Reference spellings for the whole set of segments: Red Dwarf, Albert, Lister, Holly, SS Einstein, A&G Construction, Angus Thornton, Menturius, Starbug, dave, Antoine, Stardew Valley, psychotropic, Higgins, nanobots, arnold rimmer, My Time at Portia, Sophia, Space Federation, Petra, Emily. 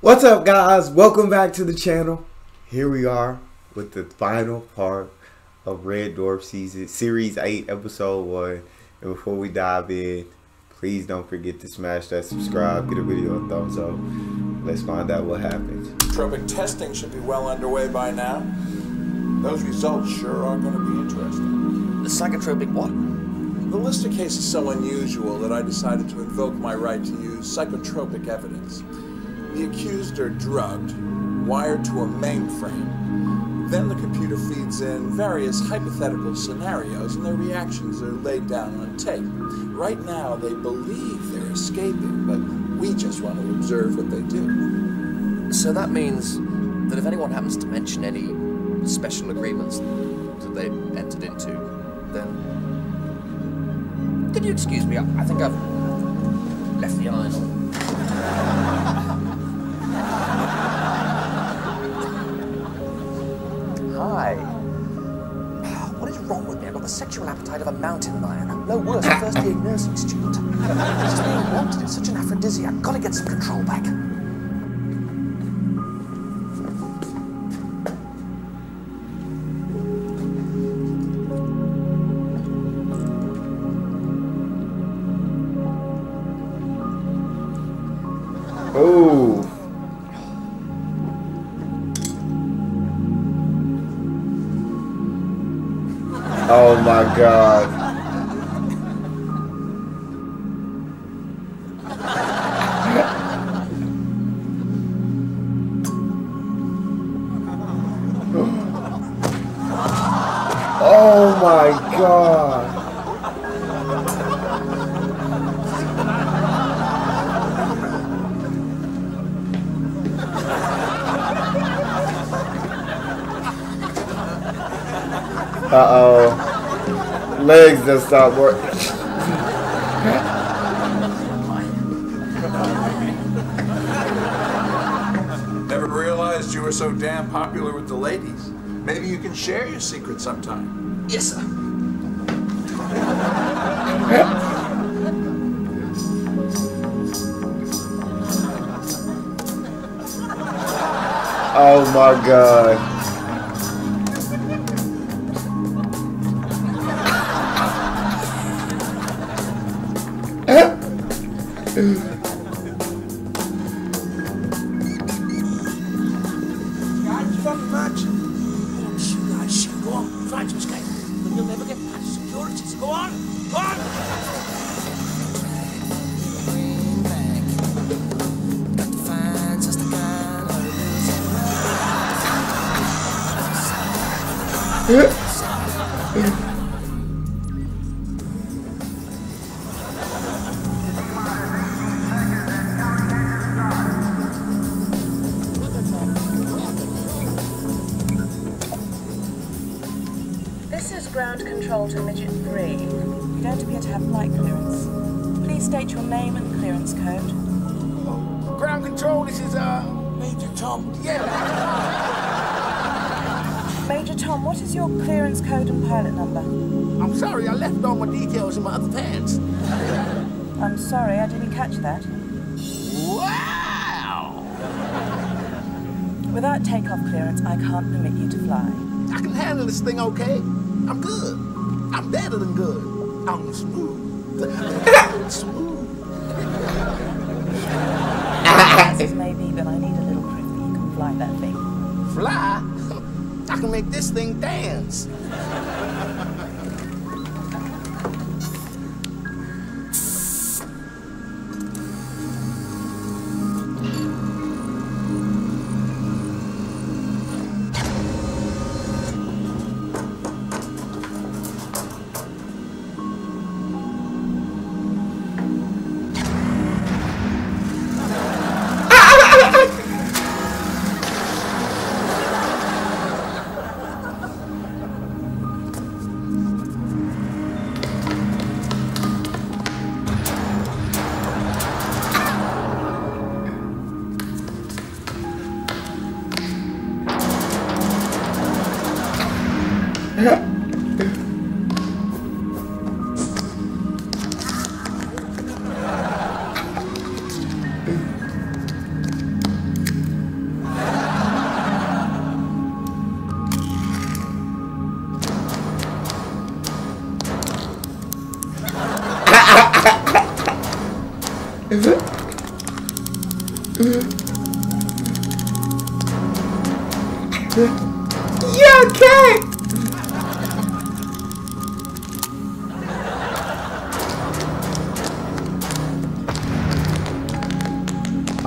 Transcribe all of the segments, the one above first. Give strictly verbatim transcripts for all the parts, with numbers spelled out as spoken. What's up, guys? Welcome back to the channel. Here we are with the final part of Red Dwarf season series eight, episode one. And before we dive in, please don't forget to smash that subscribe, get a video a thumbs up. Let's find out what happens. Tropic testing should be well underway by now. Those results sure are going to be interesting. The psychotropic what? The Lister case is so unusual that I decided to invoke my right to use psychotropic evidence. The accused are drugged, wired to a mainframe. Then the computer feeds in various hypothetical scenarios and their reactions are laid down on tape. Right now they believe they're escaping, but we just want to observe what they do. So that means that if anyone happens to mention any special agreements that they entered into, then... Could you excuse me? I think I've left the eyes. Hi. What is wrong with me? I've got the sexual appetite of a mountain lion. No worse, a first-year nursing student. This is being wanted. It's such an aphrodisiac. I've got to get some control back. Oh. Oh my God. Oh my God. Uh-oh. Legs that stop working. Never realized you were so damn popular with the ladies. Maybe you can share your secret sometime. Yes, sir. Oh my God. This is ground control to midget three. You don't appear to have flight clearance. Please state your name and clearance code. Oh, ground control, this is uh Major Tom. Yeah. Major Tom, what is your clearance code and pilot number? I'm sorry, I left all my details in my other pants. I'm sorry, I didn't catch that. Wow! Without takeoff clearance, I can't permit you to fly. I can handle this thing okay. I'm good. I'm better than good. I'm smooth. Smooth. As it may be, but I need a little proof that you can fly that thing. Fly? I can make this thing dance. You okay?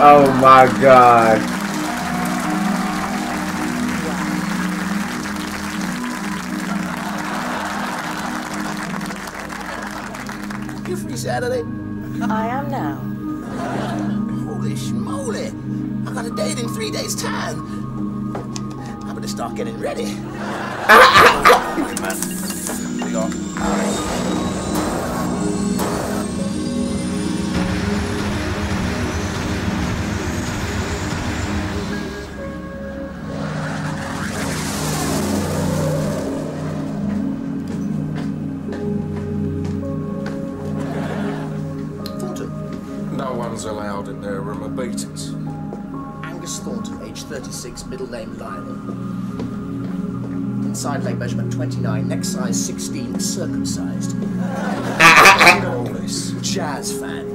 Oh my God. You free Saturday? I am now. Holy schmoly. I got a date in three days' time. I'm gonna start getting ready. Allowed in their room of beatings. Angus Thornton, age thirty-six, middle name Lionel. Inside leg measurement twenty-nine, neck size sixteen, circumcised. All this. Jazz fan.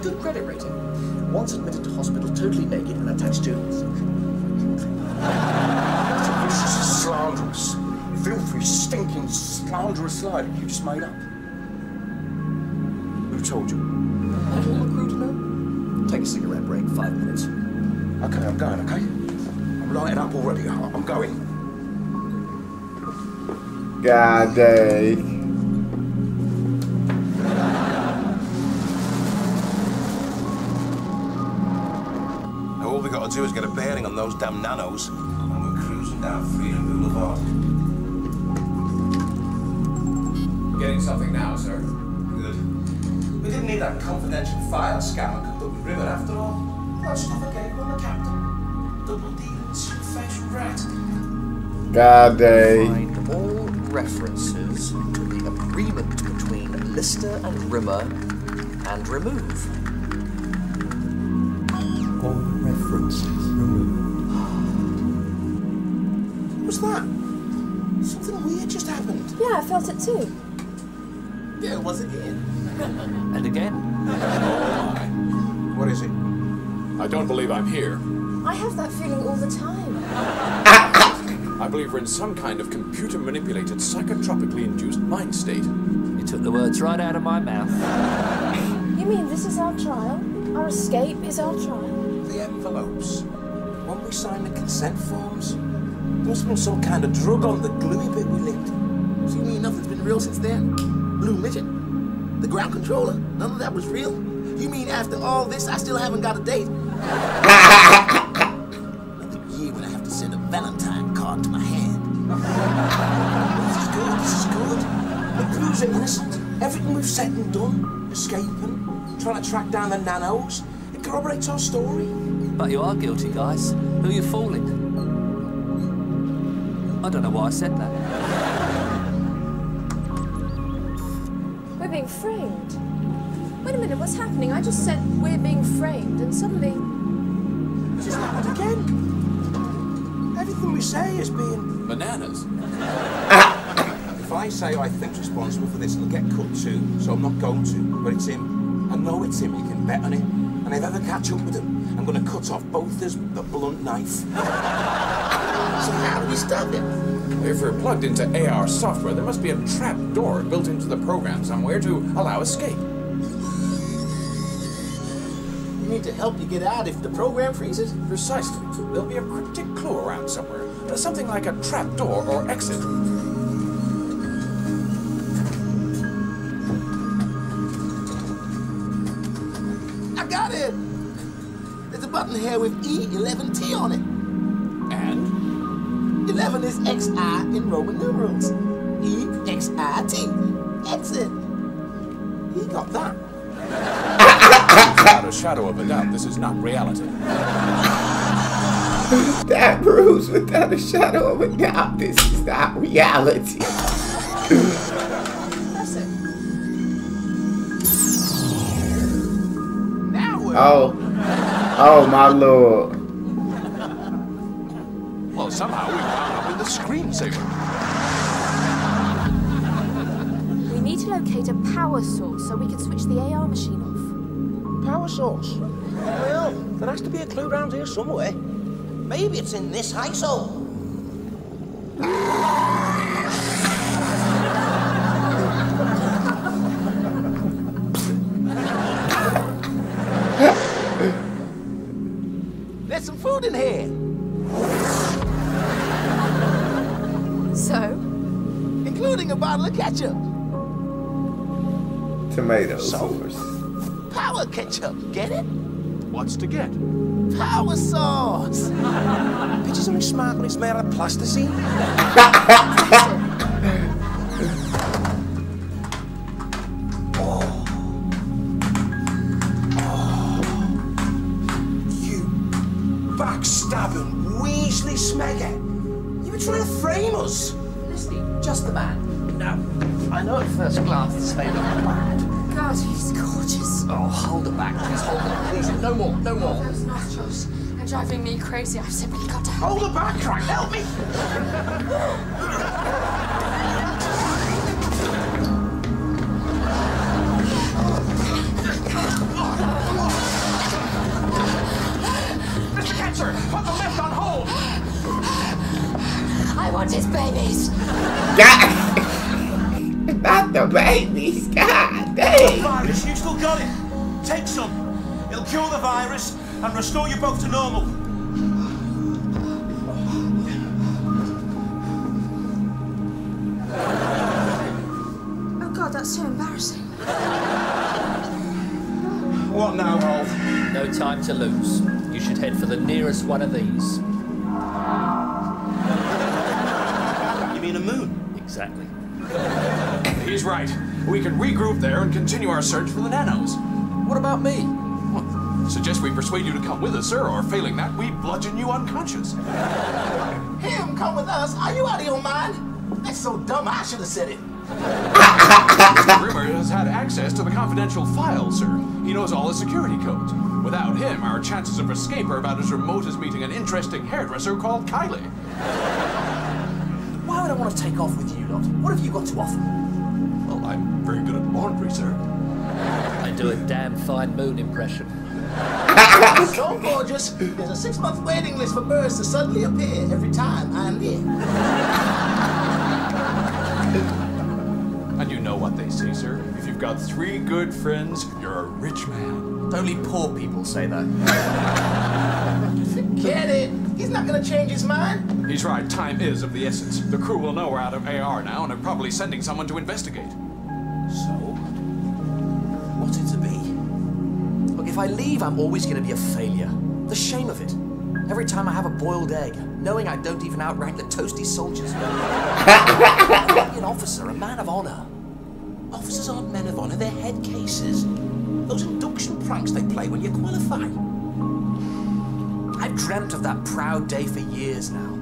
Good credit rating. Once admitted to hospital totally naked and attached to. Vicious, slanderous, filthy, stinking, slanderous lie that you just made up. Who told you? Take a cigarette break, five minutes. Okay, I'm going, okay? I'm lighting up already. I'm going. God dang. Now all we got to do is get a bearing on those damn nanos, and we're cruising down Freedom Boulevard. Getting something now, sir. We didn't need that confidential file scammer cooked up with Rimmer after all. That stuff I gave on the captain. Double deals, facial rat. God dang. Find all references to the agreement between Lister and Rimmer and remove. All references removed. What was that? Something weird just happened. Yeah, I felt it too. Yeah, it was again. And again. What is it? I don't believe I'm here. I have that feeling all the time. I believe we're in some kind of computer-manipulated, psychotropically induced mind state. You took the words right out of my mouth. You mean this is our trial? Our escape is our trial? The envelopes. When we signed the consent forms, there must have been some kind of drug on the gluey bit we licked. So you mean nothing's been real since then? Blue midget. The ground controller, none of that was real? You mean after all this, I still haven't got a date? Another year when I have to send a Valentine card to my hand. This is good, this is good. We're cruising innocent. Everything we've said and done, escaping, trying to track down the nanos, it corroborates our story. But you are guilty, guys. Who are you fooling? I don't know why I said that. Being framed. Wait a minute, what's happening? I just said we're being framed, and suddenly it's just happened again. Everything we say is being bananas. If I say I think's responsible for this, it'll get cut too, so I'm not going to. But it's him. I know it's him. You can bet on it. And if I ever catch up with him, I'm going to cut off both his the blunt knife. So how do we stop it? If we're plugged into A R software, there must be a trap door built into the program somewhere to allow escape. need to help you get out if the program freezes. Precisely. There'll be a cryptic clue around somewhere. Uh, something like a trap door or exit. I got it! There's a button here with E eleven T on it. And? eleven is X I in Roman numerals. E X I T. Exit. He got that. Without a shadow of a doubt, this is not reality. That proves without a shadow of a doubt, this is not reality. That's it. Now we're oh. Oh, my lord. Well, somehow we wound up in the screensaver. We need to locate a power source so we can switch the A R machine off. Power source? Well, there has to be a clue around here somewhere. Maybe it's in this high-sole. There's some food in here. So? Including a bottle of ketchup. Tomatoes, so. Of course. Power ketchup, get it? What's to get? Power sauce! Bitches only smart when it's made out of plasticine. Oh. Oh. You backstabbing, Weasley smegger. You were trying to frame us. Listen, just the man. Now, I know at first glance this may look bad. God, he's gorgeous. Oh, hold it back, please, hold it, please. No more, no more. Those nostrils are driving me crazy. I've simply got to help. Hold it back, Frank, help me! Mister Ketcher, put the lift on hold! I want his babies! Not the babies, God! Hey. The virus, you've still got it. Take some. It'll cure the virus and restore you both to normal. Oh God, that's so embarrassing. What now, Holly? No time to lose. You should head for the nearest one of these. You mean a moon? Exactly. He's right. We can regroup there and continue our search for the nanos. What about me? Well, suggest we persuade you to come with us, sir, or failing that, we bludgeon you unconscious. Him come with us? Are you out of your mind? That's so dumb, I should have said it. Mister Rimmer has had access to the confidential file, sir. He knows all the security codes. Without him, our chances of escape are about as remote as meeting an interesting hairdresser called Kylie. Why would I want to take off with you lot? What have you got to offer? I'm very good at laundry, sir. I do a damn fine moon impression. So gorgeous. There's a six-month waiting list for birds to suddenly appear every time I'm here. And you know what they say, sir. If you've got three good friends, you're a rich man. Only poor people say that. Forget it. He's not going to change his mind. He's right. Time is of the essence. The crew will know we're out of A R now and are probably sending someone to investigate. If I leave, I'm always going to be a failure. The shame of it. Every time I have a boiled egg, knowing I don't even outrank the toasty soldiers. I'm an officer, a man of honor. Officers aren't men of honor, they're head cases. Those induction pranks they play when you qualify. I've dreamt of that proud day for years now.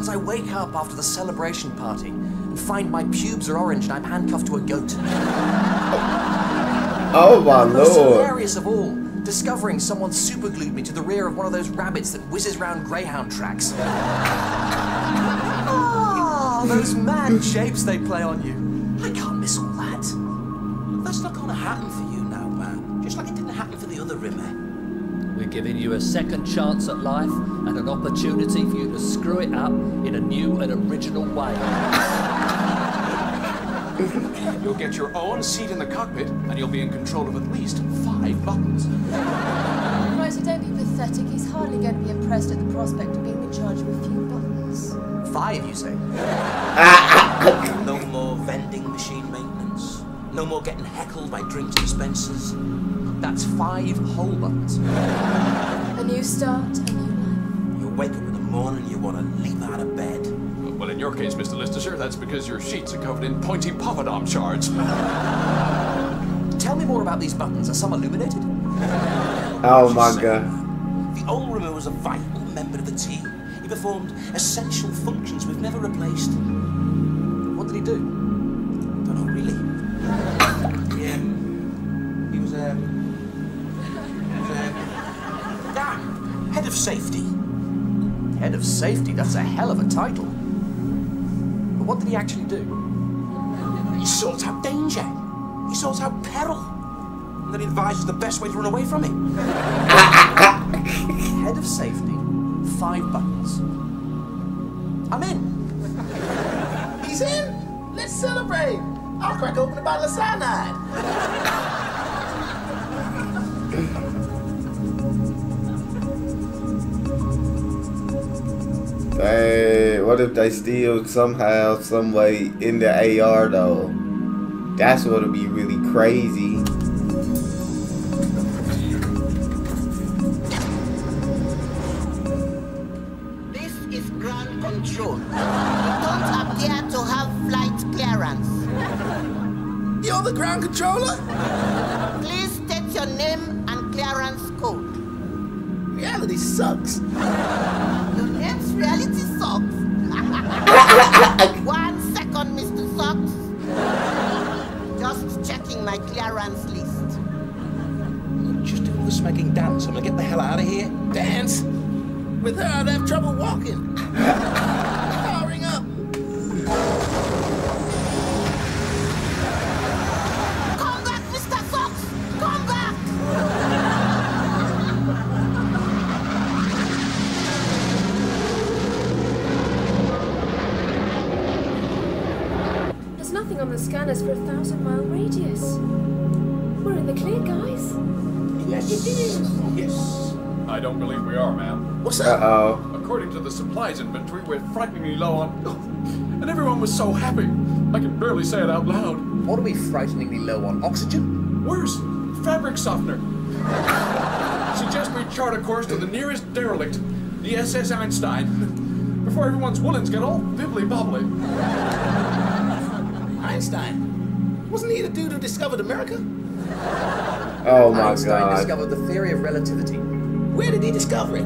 As I wake up after the celebration party and find my pubes are orange and I'm handcuffed to a goat. Oh my lord. Most hilarious of all. Discovering someone superglued me to the rear of one of those rabbits that whizzes round greyhound tracks. Ah, oh, those mad shapes they play on you. I can't miss all that. That's not gonna happen for you now, man. Just like it didn't happen for the other Rimmer. We're giving you a second chance at life and an opportunity for you to screw it up in a new and original way. You'll get your own seat in the cockpit, and you'll be in control of at least five buttons. Rosie, don't be pathetic. He's hardly going to be impressed at the prospect of being in charge of a few buttons. Five, you say? No more vending machine maintenance. No more getting heckled by drink dispensers. That's five whole buttons. A new start, a new life. You wake up in the morning, you want to leap out of bed. Well, in your case, Mister Listershire, that's because your sheets are covered in pointy pommerdom shards. Tell me more about these buttons. Are some illuminated? Oh, my God. The old rimmer was a vital member of the team. He performed essential functions we've never replaced. What did he do? Don't know, really. He, um, he was, um... He was, um... Ah! Head of Safety. Head of Safety? That's a hell of a title. What did he actually do? He sought out danger. He sought out peril. And then he advises the best way to run away from it. Head of Safety, five buttons. I'm in. He's in. Let's celebrate. I'll crack open a bottle of cyanide. Hey, what if they steal somehow, some way in the A R though? That's what'll be really crazy. This is ground control. You don't appear to have flight clearance. You're the ground controller? Please state your name and clearance code. Reality sucks. Reality sucks. One second, Mister Socks. Just checking my clearance list. Look, just do the smacking dance. I'm gonna get the hell out of here. Dance? With her, I'd have trouble walking. Powering up. Come back, Mister Socks. Come back. On the scanners for a thousand mile radius. We're in the clear, guys. Yes. Yes. I don't believe we are, ma'am. What's that? Uh-oh. According to the supplies inventory, we're frighteningly low on... And everyone was so happy. I can barely say it out loud. What are we frighteningly low on? Oxygen? Worse. Fabric softener. Suggest we chart a course to the nearest derelict, the S S Einstein, before everyone's woolens get all bibbly-bobbly. Einstein. Wasn't he the dude who discovered America? Oh my Einstein God. Einstein discovered the theory of relativity. Where did he discover it?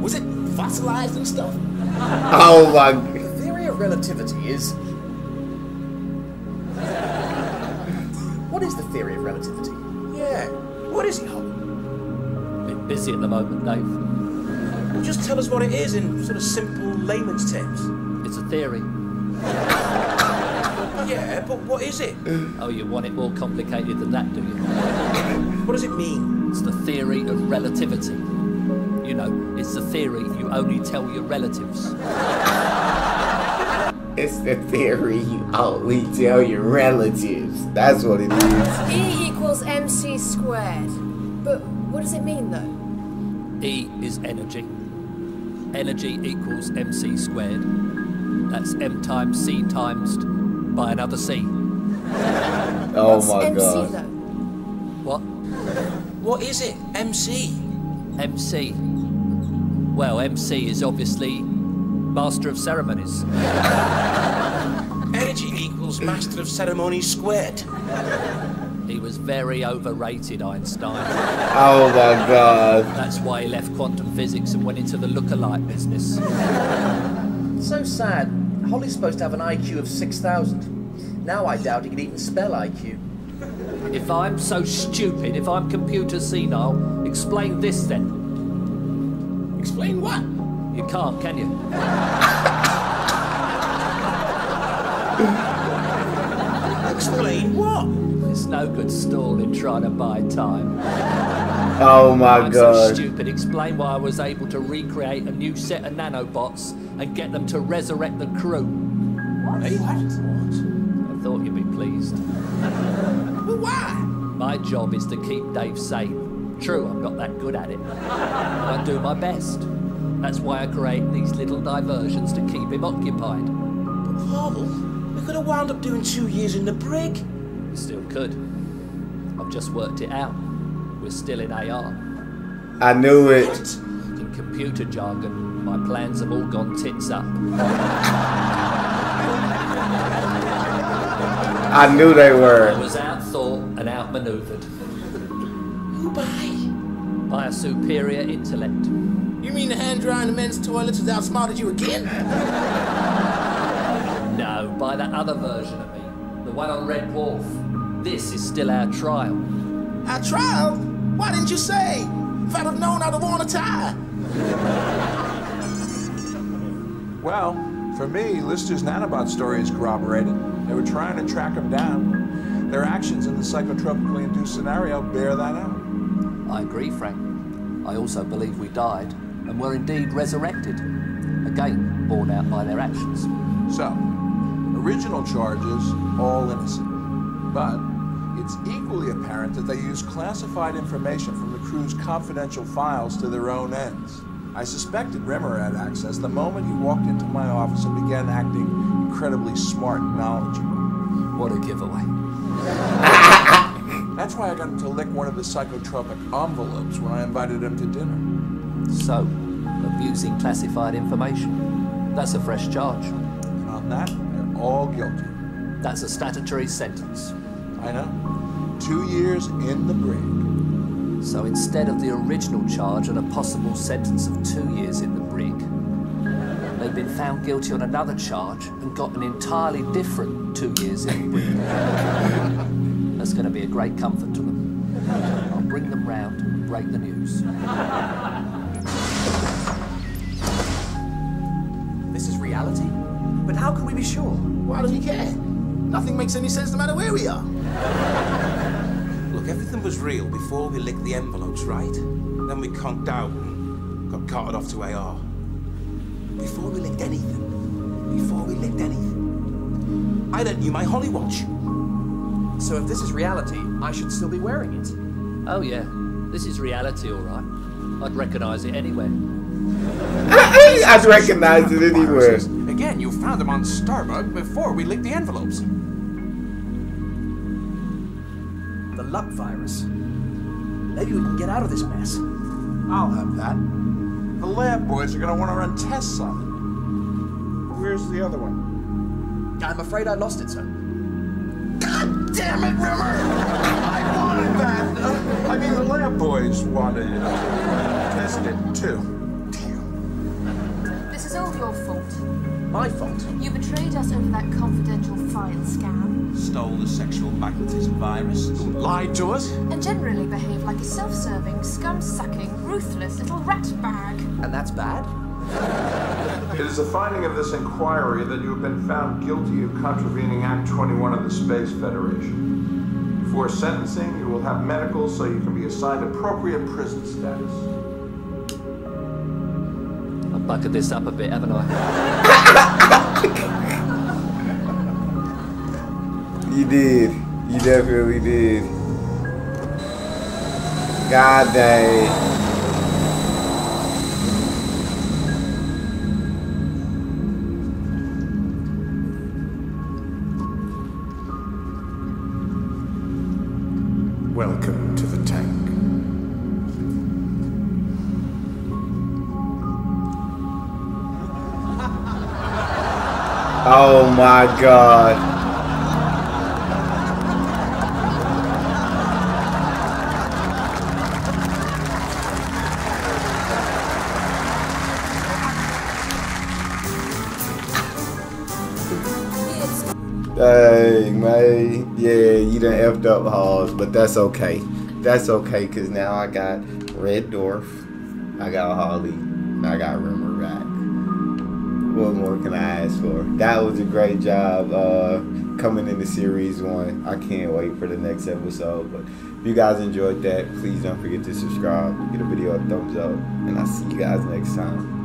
Was it fossilized and stuff? Oh my God. The theory of relativity is... What is the theory of relativity? Yeah. What is it, Holly? A bit busy at the moment, Dave. Well, just tell us what it is in sort of simple layman's terms. It's a theory. Yeah, but what is it? Oh, you want it more complicated than that, do you? What does it mean? It's the theory of relativity. You know, it's the theory you only tell your relatives. It's the theory you only tell your relatives. That's what it is. E equals M C squared. But what does it mean, though? E is energy. Energy equals M C squared. That's M times C times... by another C. Oh that's my M C, God. Though. What? What is it? M C? M C. Well, M C is obviously Master of Ceremonies. Energy equals Master of Ceremonies squared. He was very overrated, Einstein. Oh my God. That's why he left quantum physics and went into the look-alike business. So sad. Holly's supposed to have an I Q of six thousand. Now I doubt he can even spell I Q. If I'm so stupid, if I'm computer senile, explain this then. Explain what? You can't, can you? Explain what? It's no good stalling trying to buy time. Oh my I'm God. So stupid, explain why I was able to recreate a new set of nanobots and get them to resurrect the crew. What? Hey, what? What? thought you'd be pleased. Well, why? My job is to keep Dave sane. True, I'm not that good at it. I do my best. That's why I create these little diversions to keep him occupied. But Arnold, we could have wound up doing two years in the brig. We still could. I've just worked it out. We're still in A R. I knew it. In computer jargon, my plans have all gone tits up. I knew they were. I was outthought and outmaneuvered. Who by? By a superior intellect. You mean the hand drying the men's toilets has outsmarted you again? No, by that other version of me. The one on Red Dwarf. This is still our trial. Our trial? Why didn't you say? If I'd have known, I'd have worn a tie. Well, for me, Lister's nanobot story is corroborated. They were trying to track him down. Their actions in the psychotropically induced scenario bear that out. I agree, Frank. I also believe we died and were indeed resurrected. Again, borne out by their actions. So, original charges, all innocent. But it's equally apparent that they used classified information from the crew's confidential files to their own ends. I suspected Rimmer had access the moment he walked into my office and began acting incredibly smart and knowledgeable. What a giveaway. That's why I got him to lick one of the psychotropic envelopes when I invited him to dinner. So, abusing classified information. That's a fresh charge. And on that, they're all guilty. That's a statutory sentence. I know. Two years in the brig. So instead of the original charge and a possible sentence of two years in the brig, they've been found guilty on another charge and got an entirely different two years in the brig. That's going to be a great comfort to them. I'll bring them round and break the news. This is reality? But how can we be sure? Why do we care? Nothing makes any sense no matter where we are. Look, everything was real before we licked the envelopes, right? Then we conked out and got carted off to A R. Before we licked anything. Before we licked anything. I don't knew my Holly watch. So if this is reality, I should still be wearing it. Oh yeah, this is reality, all right. I'd recognize it anywhere. I'd recognize it anywhere. Again, you found them on Starbug before we licked the envelopes. The luck virus. Maybe we can get out of this mess. I'll have that. The lab boys are going to want to run tests on it. Where's the other one? I'm afraid I lost it, sir. God damn it, Rimmer! I wanted that! Uh, I mean, the lab boys wanted it. I tested it, too. Damn. This is all your fault. My fault. You betrayed us over that confidential file scam. Stole the sexual magnetism virus. Lied to us. And generally behaved like a self-serving, scum-sucking, ruthless little rat bag. And that's bad? It is the finding of this inquiry that you have been found guilty of contravening Act twenty-one of the Space Federation. Before sentencing, you will have medicals so you can be assigned appropriate prison status. Bucketed this up a bit, haven't I? You did. You definitely did. God dang. Welcome to the tank. Oh my God. Hey, man. Yeah, you done effed up, Halls, but that's okay. That's okay, because now I got Red Dwarf, I got Holly, and I got Rimmer back. What more can I ask for? That was a great job uh, coming into series one. I can't wait for the next episode. But if you guys enjoyed that, please don't forget to subscribe, give the video a thumbs up, and I'll see you guys next time.